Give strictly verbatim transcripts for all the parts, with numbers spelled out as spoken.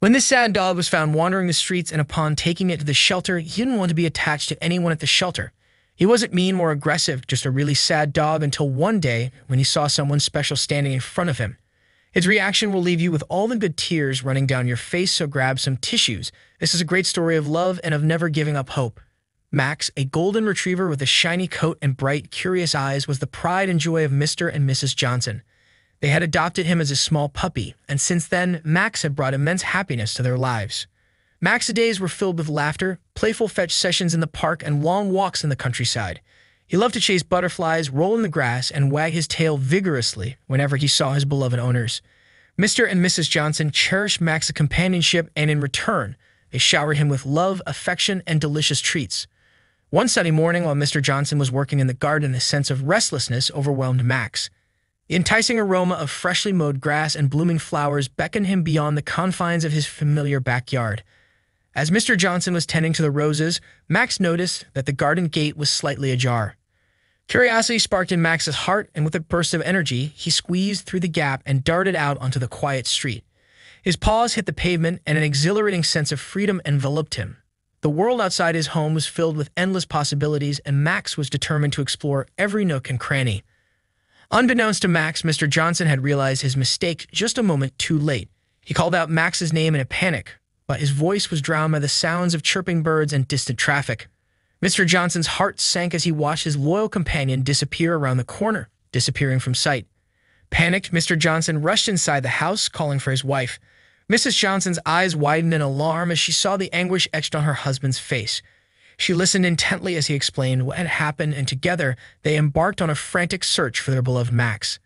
When this sad dog was found wandering the streets and upon taking it to the shelter, he didn't want to be attached to anyone at the shelter. He wasn't mean or aggressive, just a really sad dog until one day when he saw someone special standing in front of him. His reaction will leave you with all the good tears running down your face, so grab some tissues. This is a great story of love and of never giving up hope. Max, a golden retriever with a shiny coat and bright, curious eyes, was the pride and joy of Mister and Missus Johnson. They had adopted him as a small puppy, and since then, Max had brought immense happiness to their lives. Max's days were filled with laughter, playful fetch sessions in the park, and long walks in the countryside. He loved to chase butterflies, roll in the grass, and wag his tail vigorously whenever he saw his beloved owners. Mister and Missus Johnson cherished Max's companionship, and in return, they showered him with love, affection, and delicious treats. One sunny morning, while Mister Johnson was working in the garden, a sense of restlessness overwhelmed Max. The enticing aroma of freshly mowed grass and blooming flowers beckoned him beyond the confines of his familiar backyard. As Mister Johnson was tending to the roses, Max noticed that the garden gate was slightly ajar. Curiosity sparked in Max's heart, and with a burst of energy, he squeezed through the gap and darted out onto the quiet street. His paws hit the pavement, and an exhilarating sense of freedom enveloped him. The world outside his home was filled with endless possibilities, and Max was determined to explore every nook and cranny. Unbeknownst to Max, Mister Johnson had realized his mistake just a moment too late. He called out Max's name in a panic, but his voice was drowned by the sounds of chirping birds and distant traffic. Mister Johnson's heart sank as he watched his loyal companion disappear around the corner, disappearing from sight. Panicked, Mister Johnson rushed inside the house, calling for his wife. Missus Johnson's eyes widened in alarm as she saw the anguish etched on her husband's face. She listened intently as he explained what had happened, and together they embarked on a frantic search for their beloved Max.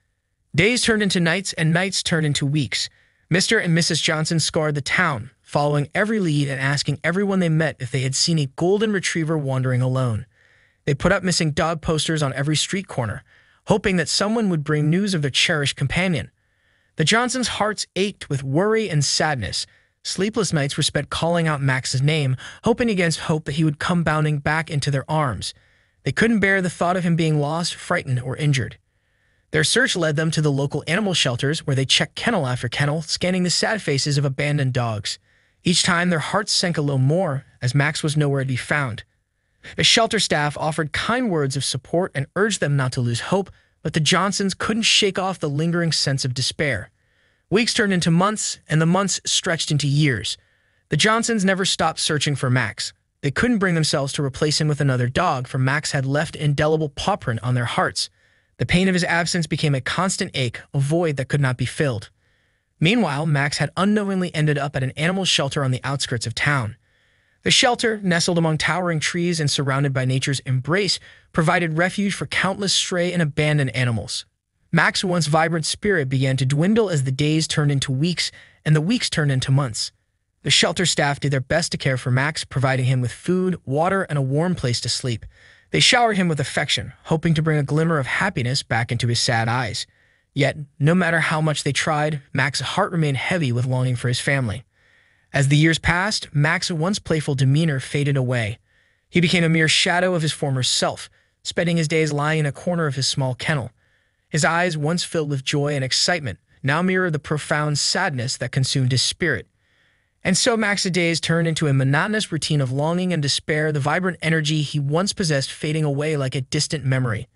Days turned into nights, and nights turned into weeks. Mister and Missus Johnson scoured the town, following every lead and asking everyone they met if they had seen a golden retriever wandering alone. They put up missing dog posters on every street corner, hoping that someone would bring news of their cherished companion. The Johnsons' hearts ached with worry and sadness. Sleepless nights were spent calling out Max's name, hoping against hope that he would come bounding back into their arms. They couldn't bear the thought of him being lost, frightened, or injured. Their search led them to the local animal shelters, where they checked kennel after kennel, scanning the sad faces of abandoned dogs. Each time, their hearts sank a little more, as Max was nowhere to be found. The shelter staff offered kind words of support and urged them not to lose hope, but the Johnsons couldn't shake off the lingering sense of despair. Weeks turned into months, and the months stretched into years. The Johnsons never stopped searching for Max. They couldn't bring themselves to replace him with another dog, for Max had left indelible paw print on their hearts. The pain of his absence became a constant ache, a void that could not be filled. Meanwhile, Max had unknowingly ended up at an animal shelter on the outskirts of town. The shelter, nestled among towering trees and surrounded by nature's embrace, provided refuge for countless stray and abandoned animals. Max's once vibrant spirit began to dwindle as the days turned into weeks and the weeks turned into months. The shelter staff did their best to care for Max, providing him with food, water, and a warm place to sleep. They showered him with affection, hoping to bring a glimmer of happiness back into his sad eyes. Yet, no matter how much they tried, Max's heart remained heavy with longing for his family. As the years passed, Max's once playful demeanor faded away. He became a mere shadow of his former self, spending his days lying in a corner of his small kennel. His eyes, once filled with joy and excitement, now mirrored the profound sadness that consumed his spirit. And so Max's days turned into a monotonous routine of longing and despair, the vibrant energy he once possessed fading away like a distant memory.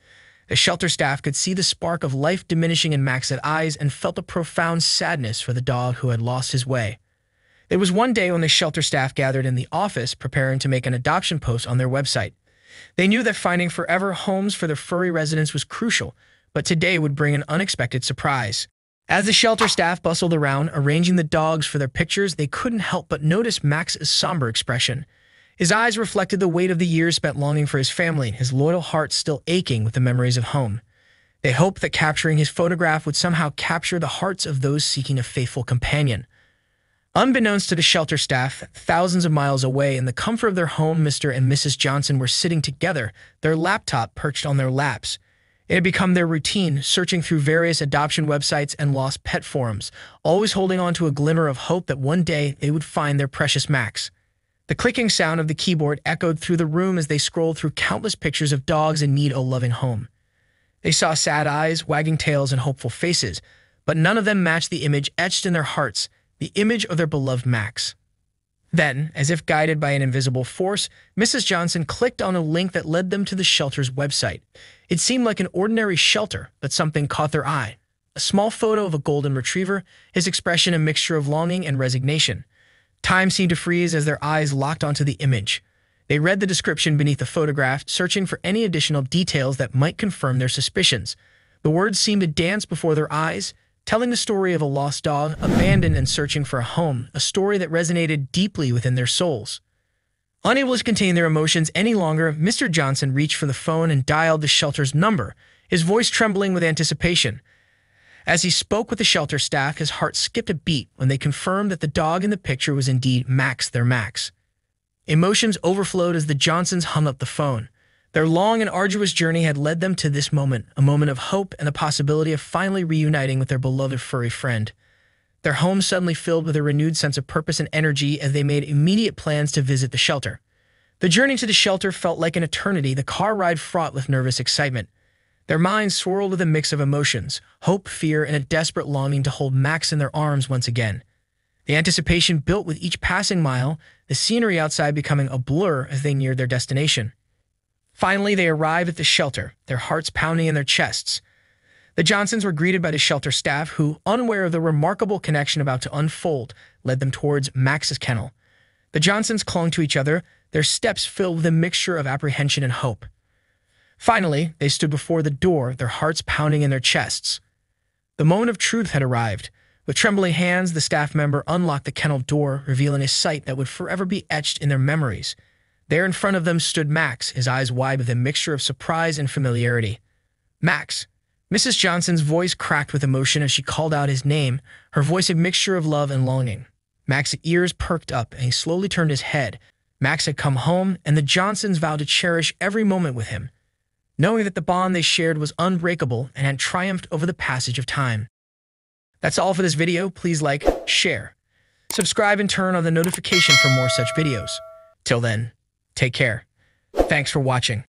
The shelter staff could see the spark of life diminishing in Max's eyes and felt a profound sadness for the dog who had lost his way. It was one day when the shelter staff gathered in the office, preparing to make an adoption post on their website. They knew that finding forever homes for their furry residents was crucial, but today would bring an unexpected surprise. As the shelter staff bustled around, arranging the dogs for their pictures, they couldn't help but notice Max's somber expression. His eyes reflected the weight of the years spent longing for his family, his loyal heart still aching with the memories of home. They hoped that capturing his photograph would somehow capture the hearts of those seeking a faithful companion. Unbeknownst to the shelter staff, thousands of miles away, in the comfort of their home, Mister and Missus Johnson were sitting together, their laptop perched on their laps. It had become their routine, searching through various adoption websites and lost pet forums, always holding on to a glimmer of hope that one day they would find their precious Max. The clicking sound of the keyboard echoed through the room as they scrolled through countless pictures of dogs in need of a loving home. They saw sad eyes, wagging tails, and hopeful faces, but none of them matched the image etched in their hearts, the image of their beloved Max. Then, as if guided by an invisible force, Missus Johnson clicked on a link that led them to the shelter's website. It seemed like an ordinary shelter, but something caught their eye. A small photo of a golden retriever, his expression a mixture of longing and resignation. Time seemed to freeze as their eyes locked onto the image. They read the description beneath the photograph, searching for any additional details that might confirm their suspicions. The words seemed to dance before their eyes, telling the story of a lost dog, abandoned and searching for a home, a story that resonated deeply within their souls. Unable to contain their emotions any longer, Mister Johnson reached for the phone and dialed the shelter's number, his voice trembling with anticipation. As he spoke with the shelter staff, his heart skipped a beat when they confirmed that the dog in the picture was indeed Max, their Max. Emotions overflowed as the Johnsons hung up the phone. Their long and arduous journey had led them to this moment, a moment of hope and the possibility of finally reuniting with their beloved furry friend. Their home suddenly filled with a renewed sense of purpose and energy as they made immediate plans to visit the shelter. The journey to the shelter felt like an eternity, the car ride fraught with nervous excitement. Their minds swirled with a mix of emotions, hope, fear, and a desperate longing to hold Max in their arms once again. The anticipation built with each passing mile, the scenery outside becoming a blur as they neared their destination. Finally, they arrived at the shelter, their hearts pounding in their chests. The Johnsons were greeted by the shelter staff who, unaware of the remarkable connection about to unfold, led them towards Max's kennel. The Johnsons clung to each other, their steps filled with a mixture of apprehension and hope. Finally, they stood before the door, their hearts pounding in their chests. The moment of truth had arrived. With trembling hands, the staff member unlocked the kennel door, revealing a sight that would forever be etched in their memories. There in front of them stood Max, his eyes wide with a mixture of surprise and familiarity. Max. Missus Johnson's voice cracked with emotion as she called out his name, her voice a mixture of love and longing. Max's ears perked up and he slowly turned his head. Max had come home, and the Johnsons vowed to cherish every moment with him, knowing that the bond they shared was unbreakable and had triumphed over the passage of time. That's all for this video. Please like, share, subscribe, and turn on the notification for more such videos. Till then. Take care. Thanks for watching.